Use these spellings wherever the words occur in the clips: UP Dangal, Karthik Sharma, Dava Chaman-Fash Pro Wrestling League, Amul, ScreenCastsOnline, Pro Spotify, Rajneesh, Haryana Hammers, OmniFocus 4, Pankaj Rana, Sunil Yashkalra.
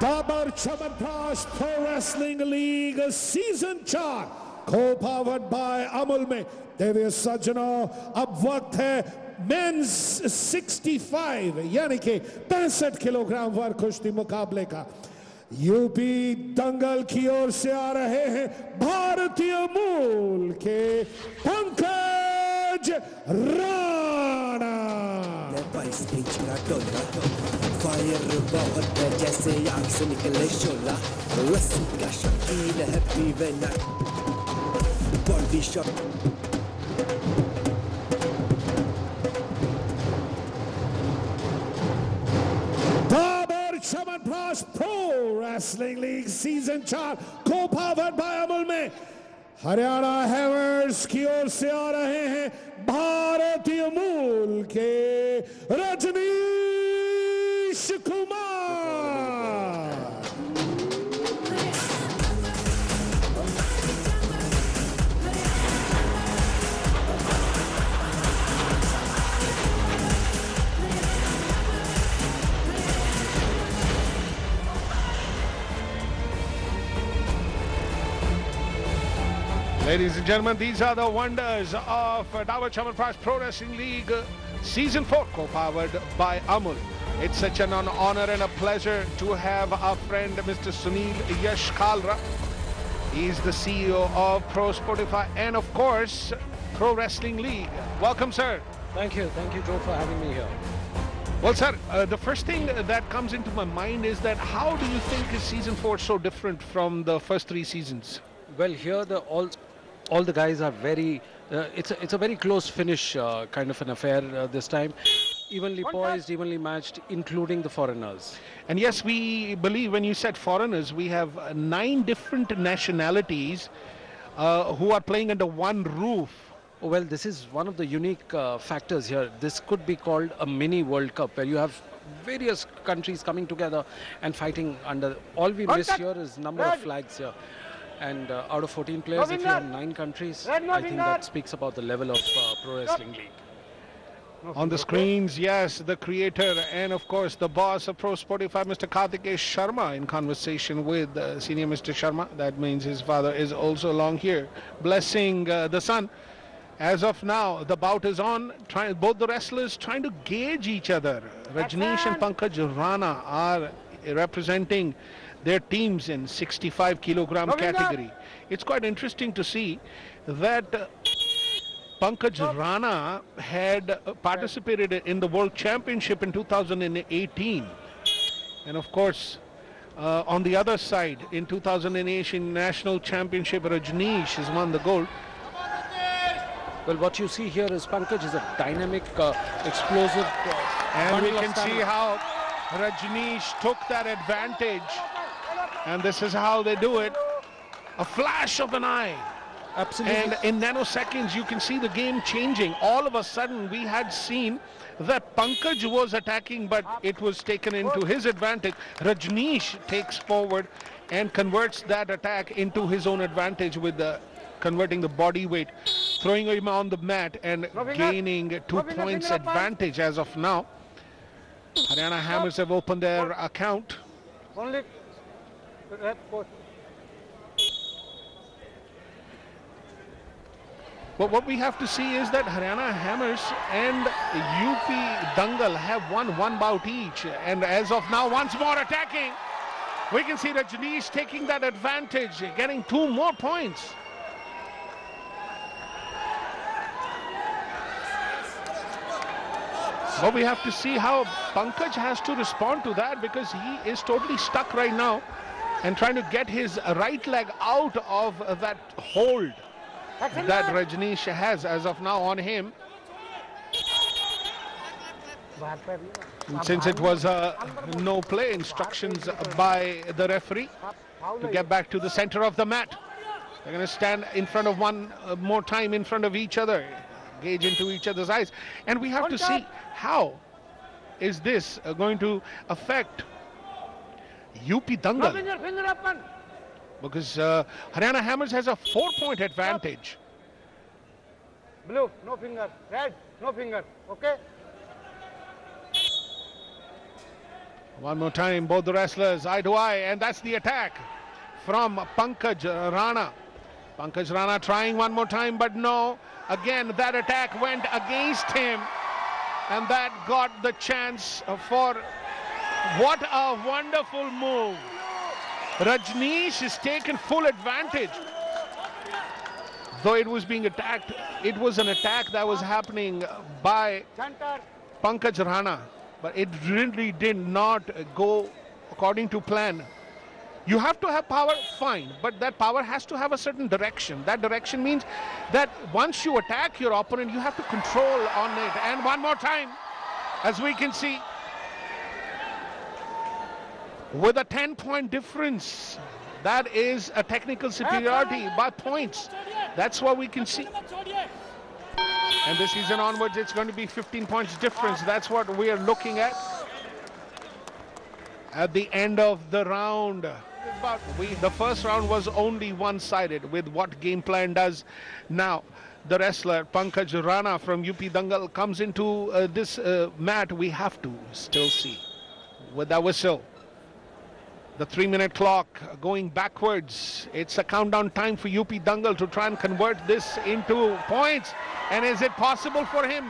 दावा चमनफाश pro wrestling league season 4 co powered by Amul में देवी सज्जनों अब वक्त है मेंस 65 यानी कि 65 किलोग्राम वर्ग कुश्ती मुकाबले का। यूपी दंगल की ओर से आ रहे हैं भारतीय मूल के पंकज राणा। फायर बहुत है जैसे आग से निकले शोला, रस्सी का शकील है पीवेना body shop. The power चमनफाश pro wrestling league season 4 co powered by Amul में हरियाणा हैमर्स की ओर से आ रहे हैं भारतीय मूल के Rajneesh Kumar. Ladies and gentlemen, these are the wonders of Dava Chaman-Fash Pro Wrestling League Season 4, co-powered by Amul. It's such an honor and a pleasure to have our friend Mr. Sunil Yashkalra. He is the CEO of Pro Spotify and, of course, Pro Wrestling League. Welcome, sir. Thank you, Joe, for having me here. Well, sir, the first thing that comes into my mind is that how do you think is Season 4 so different from the first three seasons? Well, here all the guys are very... it's a very close finish kind of an affair this time. Evenly poised, evenly matched, including the foreigners. And yes, we believe when you said foreigners, we have 9 different nationalities who are playing under one roof. Well, this is one of the unique factors here. This could be called a mini World Cup where you have various countries coming together and fighting under. All we miss here is number of flags here. And out of 14 players, if you have 9 countries, I think that speaks about the level of Pro Wrestling League. On the screens, yes, the creator and, of course, the boss of Pro Spotify, Mr. Karthik Sharma, in conversation with senior Mr. Sharma. That means his father is also along here, blessing the son. As of now, the bout is on. Both the wrestlers trying to gauge each other. Rajneesh and Pankaj Rana are representing their teams in 65 kilogram category. It's quite interesting to see that... Pankaj Rana had participated in the World Championship in 2018. And of course, on the other side, in 2018 National Championship, Rajneesh has won the gold. Well, what you see here is Pankaj is a dynamic, explosive... and we can see how Rajneesh took that advantage. And this is how they do it. A flash of an eye. Absolutely. And in nanoseconds, you can see the game changing. All of a sudden, we had seen that Pankaj was attacking, but it was taken into his advantage. Rajneesh takes forward and converts that attack into his own advantage with the converting the body weight, throwing him on the mat and gaining 2 points advantage as of now. Haryana Hammers have opened their account. Only red coat. But what we have to see is that Haryana Hammers and UP Dangal have won 1 bout each. And as of now, once more attacking. We can see Rajneesh taking that advantage, getting 2 more points. But we have to see how Pankaj has to respond to that because he is totally stuck right now and trying to get his right leg out of that hold that Rajneesh has as of now on him. And since it was no play, instructions by the referee to get back to the center of the mat. They're going to stand in front of one more time in front of each other, gauge into each other's eyes. And we have to see how is this going to affect UP Dangal. Because Haryana Hammers has a 4-point advantage. Blue, no finger. Red, no finger. Okay? One more time, both the wrestlers eye to eye, and that's the attack from Pankaj Rana. Pankaj Rana trying one more time, but no. Again, that attack went against him, and that got the chance for... What a wonderful move. Rajneesh has taken full advantage. Though it was being attacked, it was an attack that was happening by Pankaj Rana. But it really did not go according to plan. You have to have power, fine, but that power has to have a certain direction. That direction means that once you attack your opponent, you have to control on it. And one more time, as we can see, with a 10-point difference, that is a technical superiority by points. That's what we can see. And this season onwards, it's going to be 15 points difference. That's what we are looking at the end of the round. But the first round was only one-sided with what game plan does. Now, the wrestler Pankaj Rana from UP Dangal comes into this mat. We have to still see with that whistle. The 3-minute clock going backwards. It's a countdown time for UP Dangal to try and convert this into points. And is it possible for him?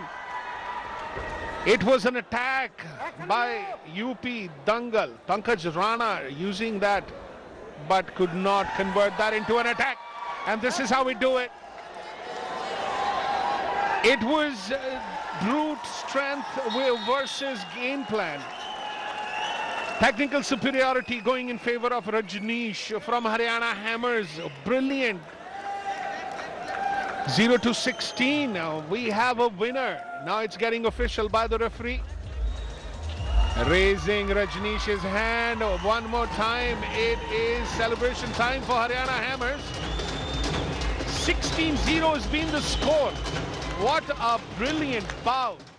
It was an attack by UP Dangal. Pankaj Rana using that, but could not convert that into an attack. And this is how we do it. It was brute strength versus game plan. Technical superiority going in favor of Rajneesh from Haryana Hammers. Brilliant. 0-16. Now we have a winner. Now it's getting official by the referee. Raising Rajneesh's hand one more time. It is celebration time for Haryana Hammers. 16-0 has been the score. What a brilliant bout.